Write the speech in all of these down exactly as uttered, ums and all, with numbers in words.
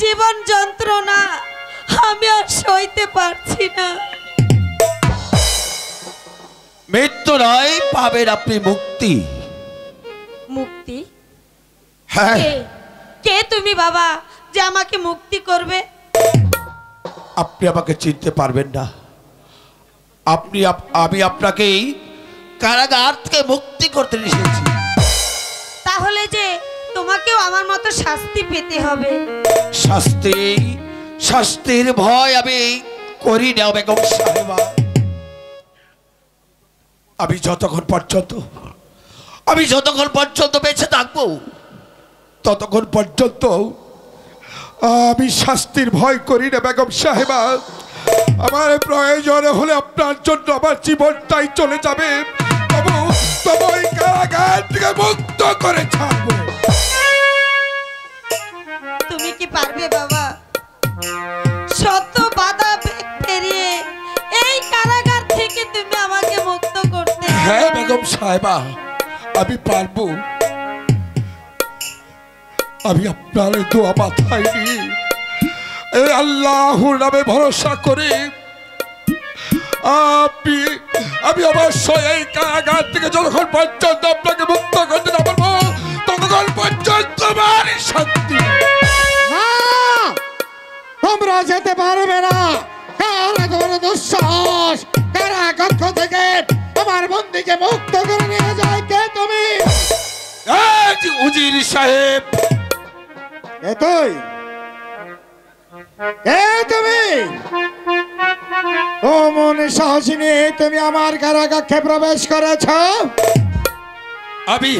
जीवन जंत्रणा सहिते पारछि ना। मृत्यु नय पाबेन आपनि मुक्ति। मुक्ति हां के तुमी बाबा जे आमाके मुक्ति करबे? आपनि आमाके चिनते पारबेन ना। आपनि आमी आपनाके कारागार थेके मुक्ति करते एसेछि। ताहले जे তোমাকেও আমার মতো শাস্তি পেতে হবে। শাস্তি শাস্তির ভয় আমি করি না বেগম সাহেবা। আমি যতক্ষণ পর্যন্ত আমি যতক্ষণ পর্যন্ত বেঁচে থাকবো ততক্ষণ পর্যন্ত আমি শাস্তির ভয় করি না বেগম সাহেবা। আমার প্রয়োজন হলে আপনার জন্য আমার জীবনটাই চলে যাবে, তবু তবু এই কারাগার থেকে মুক্ত করে ছাড়বো। তুমি কি পারবে বাবা? শত বাধা পেরিয়ে এই কারাগার থেকে তুমি আমাকে মুক্ত করতে? হ্যাঁ বেগম সাহেবা, আমি পারবো। আমি আপনার দোয়া মাথায় নিয়ে এই আল্লাহর নামে ভরসা করে আমি আমি অবশ্যই এই কারাগার থেকে যতক্ষণ পর্যন্ত আপনাকে মুক্ত করতে না পারবো ততক্ষণ পর্যন্ত আমার শান্তি। তোমরা যেতে পারবে না। কারাগার দুঃসাহস, কারাকক্ষ থেকে আমার বন্দীকে মুক্ত করে নিয়ে যায় কে? তুমি উজির সাহেব। এ তুই, এ তুমি, ও মনে সাহস নিয়ে তুমি আমার কারাকক্ষে প্রবেশ করেছ। আমি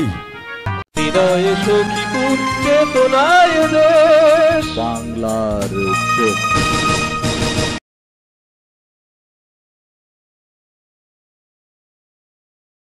হৃদয়ে সখী পুত্র তোলায় বাংলার